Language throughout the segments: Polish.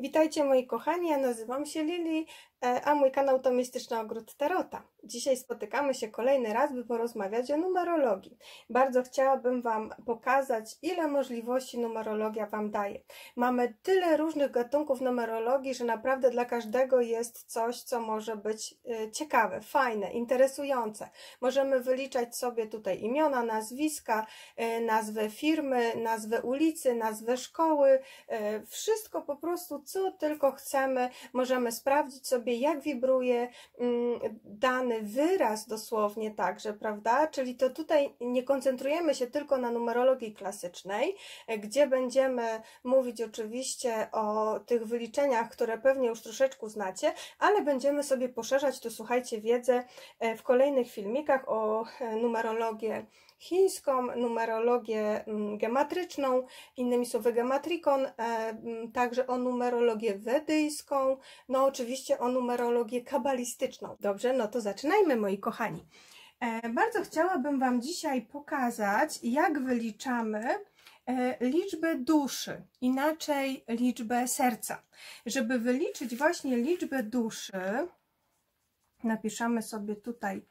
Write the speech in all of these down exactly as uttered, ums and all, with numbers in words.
Witajcie moi kochani, ja nazywam się Lili, a mój kanał to Mistyczny Ogród Terota. Dzisiaj spotykamy się kolejny raz, by porozmawiać o numerologii. Bardzo chciałabym Wam pokazać, ile możliwości numerologia Wam daje. Mamy tyle różnych gatunków numerologii, że naprawdę dla każdego jest coś, co może być ciekawe, fajne, interesujące. Możemy wyliczać sobie tutaj imiona, nazwiska, nazwy firmy, nazwy ulicy, nazwy szkoły, wszystko po prostu, co tylko chcemy. Możemy sprawdzić sobie, jak wibruje dany wyraz dosłownie także, prawda? Czyli to tutaj nie koncentrujemy się tylko na numerologii klasycznej, gdzie będziemy mówić oczywiście o tych wyliczeniach, które pewnie już troszeczkę znacie, ale będziemy sobie poszerzać tu, słuchajcie, wiedzę w kolejnych filmikach o numerologię chińską, numerologię gematryczną, innymi słowy gematricon, także o numerologię wedyjską, no oczywiście o numerologię kabalistyczną. Dobrze, no to zaczynajmy moi kochani. Bardzo chciałabym Wam dzisiaj pokazać, jak wyliczamy liczbę duszy, inaczej liczbę serca. Żeby wyliczyć właśnie liczbę duszy, napiszemy sobie tutaj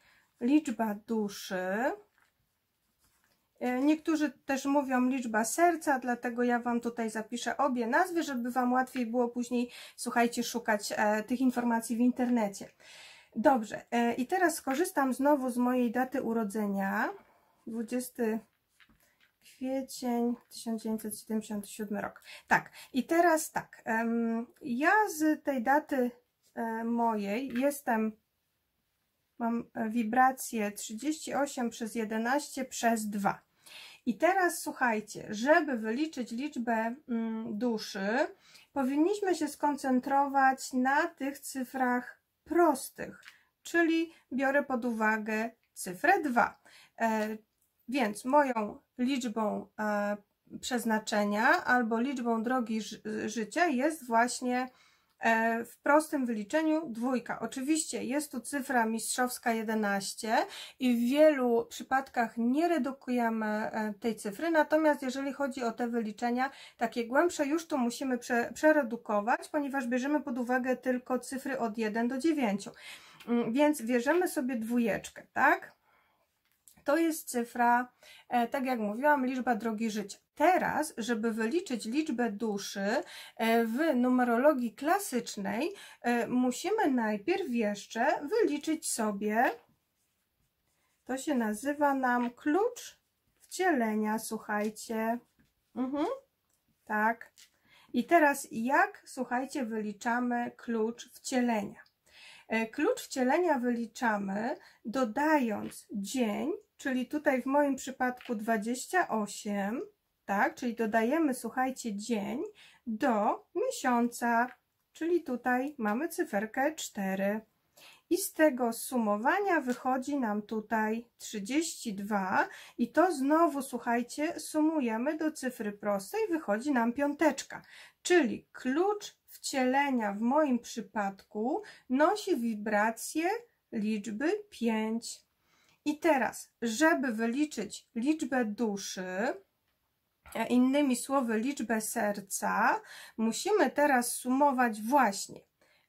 liczba duszy. Niektórzy też mówią liczba serca, dlatego ja Wam tutaj zapiszę obie nazwy, żeby Wam łatwiej było później, słuchajcie, szukać e, tych informacji w internecie. Dobrze, e, i teraz skorzystam znowu z mojej daty urodzenia, dwudziestego kwietnia tysiąc dziewięćset siedemdziesiątego siódmego rok. Tak, i teraz tak, em, ja z tej daty e, mojej jestem... Mam wibrację trzydzieści osiem przez jedenaście przez dwa. I teraz słuchajcie, żeby wyliczyć liczbę duszy, powinniśmy się skoncentrować na tych cyfrach prostych, czyli biorę pod uwagę cyfrę dwa. E, więc moją liczbą e, przeznaczenia albo liczbą drogi ży życia jest właśnie w prostym wyliczeniu dwójka. Oczywiście jest tu cyfra mistrzowska jedenaście i w wielu przypadkach nie redukujemy tej cyfry, natomiast jeżeli chodzi o te wyliczenia takie głębsze, już to musimy prze, przeredukować, ponieważ bierzemy pod uwagę tylko cyfry od jednego do dziewięciu. Więc bierzemy sobie dwójeczkę, tak? To jest cyfra, tak jak mówiłam, liczba drogi życia. Teraz, żeby wyliczyć liczbę duszy w numerologii klasycznej, musimy najpierw jeszcze wyliczyć sobie, to się nazywa nam klucz wcielenia, słuchajcie. Mhm, tak. I teraz jak, słuchajcie, wyliczamy klucz wcielenia? Klucz wcielenia wyliczamy dodając dzień, czyli tutaj w moim przypadku dwadzieścia osiem, tak, czyli dodajemy, słuchajcie, dzień do miesiąca, czyli tutaj mamy cyferkę cztery. I z tego sumowania wychodzi nam tutaj trzydzieści dwa i to znowu, słuchajcie, sumujemy do cyfry prostej, wychodzi nam piąteczka, czyli klucz wcielenia w moim przypadku nosi wibrację liczby pięć. I teraz, żeby wyliczyć liczbę duszy, innymi słowy liczbę serca, musimy teraz sumować właśnie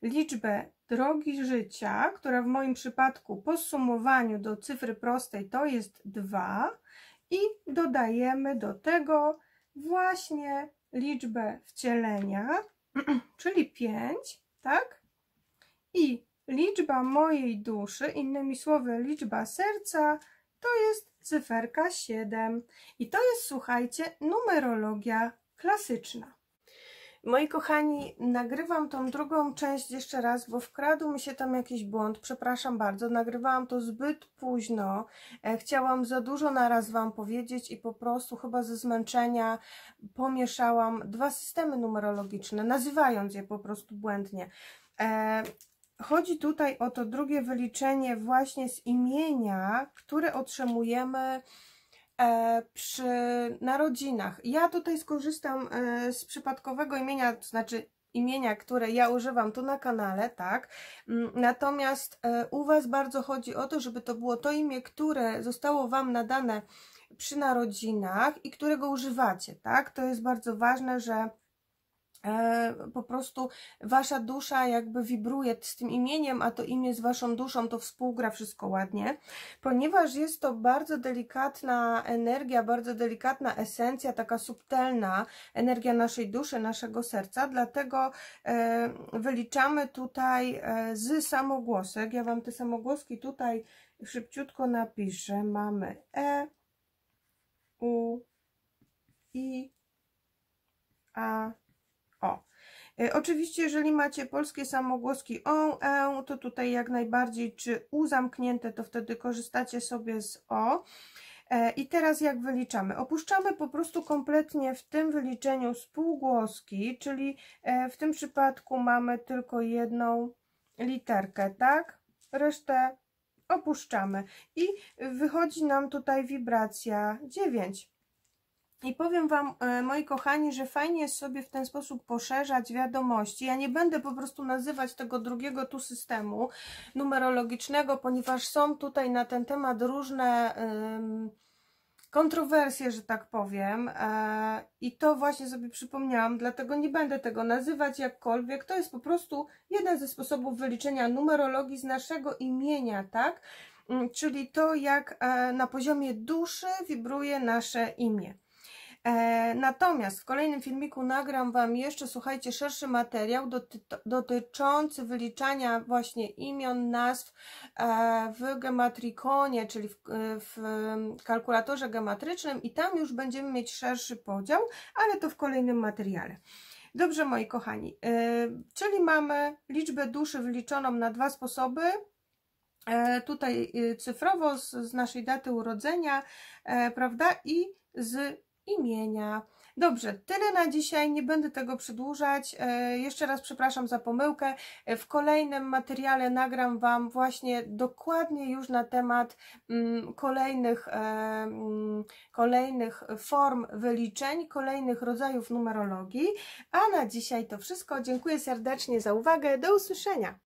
liczbę drogi życia, która w moim przypadku po sumowaniu do cyfry prostej to jest dwa i dodajemy do tego właśnie liczbę wcielenia, czyli pięć, tak? I liczba mojej duszy, innymi słowy liczba serca, to jest cyferka siedem. I to jest, słuchajcie, numerologia klasyczna. Moi kochani, nagrywam tą drugą część jeszcze raz, bo wkradł mi się tam jakiś błąd, przepraszam bardzo, nagrywałam to zbyt późno, chciałam za dużo naraz Wam powiedzieć i po prostu chyba ze zmęczenia pomieszałam dwa systemy numerologiczne, nazywając je po prostu błędnie. Chodzi tutaj o to drugie wyliczenie właśnie z imienia, które otrzymujemy przy narodzinach. Ja tutaj skorzystam z przypadkowego imienia, to znaczy imienia, które ja używam tu na kanale, tak? Natomiast u Was bardzo chodzi o to, żeby to było to imię, które zostało Wam nadane przy narodzinach i którego używacie, tak? To jest bardzo ważne, że po prostu wasza dusza jakby wibruje z tym imieniem, a to imię z waszą duszą, to współgra wszystko ładnie, ponieważ jest to bardzo delikatna energia, bardzo delikatna esencja, taka subtelna energia naszej duszy, naszego serca, dlatego wyliczamy tutaj z samogłosek, ja wam te samogłoski tutaj szybciutko napiszę, mamy E, U, I, A, O. Oczywiście, jeżeli macie polskie samogłoski O, E, to tutaj jak najbardziej, czy U zamknięte, to wtedy korzystacie sobie z O. I teraz jak wyliczamy? Opuszczamy po prostu kompletnie w tym wyliczeniu spółgłoski, czyli w tym przypadku mamy tylko jedną literkę, tak? Resztę opuszczamy i wychodzi nam tutaj wibracja dziewięć. I powiem wam, moi kochani, że fajnie jest sobie w ten sposób poszerzać wiadomości. Ja nie będę po prostu nazywać tego drugiego tu systemu numerologicznego, ponieważ są tutaj na ten temat różne um, kontrowersje, że tak powiem. E, I to właśnie sobie przypomniałam, dlatego nie będę tego nazywać jakkolwiek. To jest po prostu jeden ze sposobów wyliczenia numerologii z naszego imienia, tak? Czyli to, jak e, na poziomie duszy wibruje nasze imię. Natomiast w kolejnym filmiku nagram wam jeszcze, słuchajcie, szerszy materiał doty dotyczący wyliczania właśnie imion, nazw w gematriconie, czyli w, w kalkulatorze gematrycznym i tam już będziemy mieć szerszy podział, ale to w kolejnym materiale. Dobrze, moi kochani, czyli mamy liczbę duszy wyliczoną na dwa sposoby. Tutaj cyfrowo z, z naszej daty urodzenia, prawda, i z imienia. Dobrze, tyle na dzisiaj, nie będę tego przedłużać, e, jeszcze raz przepraszam za pomyłkę, w kolejnym materiale nagram wam właśnie dokładnie już na temat mm, kolejnych, e, mm, kolejnych form wyliczeń, kolejnych rodzajów numerologii, a na dzisiaj to wszystko, dziękuję serdecznie za uwagę, do usłyszenia!